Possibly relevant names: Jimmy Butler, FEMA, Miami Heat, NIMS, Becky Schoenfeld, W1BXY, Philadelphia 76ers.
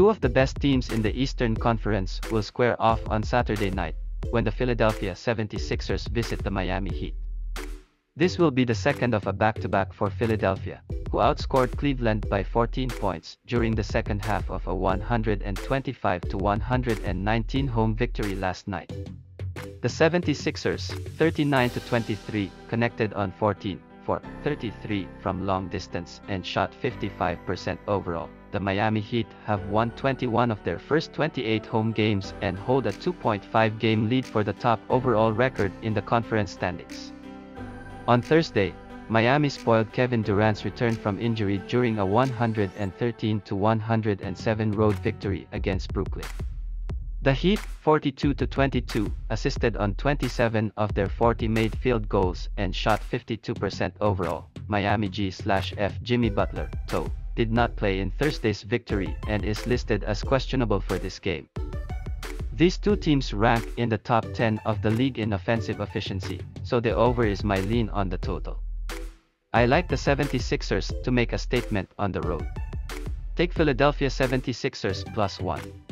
Two of the best teams in the Eastern Conference will square off on Saturday night, when the Philadelphia 76ers visit the Miami Heat. This will be the second of a back-to-back for Philadelphia, who outscored Cleveland by 14 points during the second half of a 125-119 home victory last night. The 76ers, 39-23, connected on 14 for 33 from long distance and shot 55% overall. The Miami Heat have won 21 of their first 28 home games and hold a 2.5-game lead for the top overall record in the conference standings. On Thursday, Miami spoiled Kevin Durant's return from injury during a 113-107 road victory against Brooklyn. The Heat, 42-22, assisted on 27 of their 40 made field goals and shot 52% overall. Miami G/F Jimmy Butler, though, did not play in Thursday's victory and is listed as questionable for this game. These two teams rank in the top 10 of the league in offensive efficiency, so the over is my lean on the total. I like the 76ers to make a statement on the road. Take Philadelphia 76ers +1.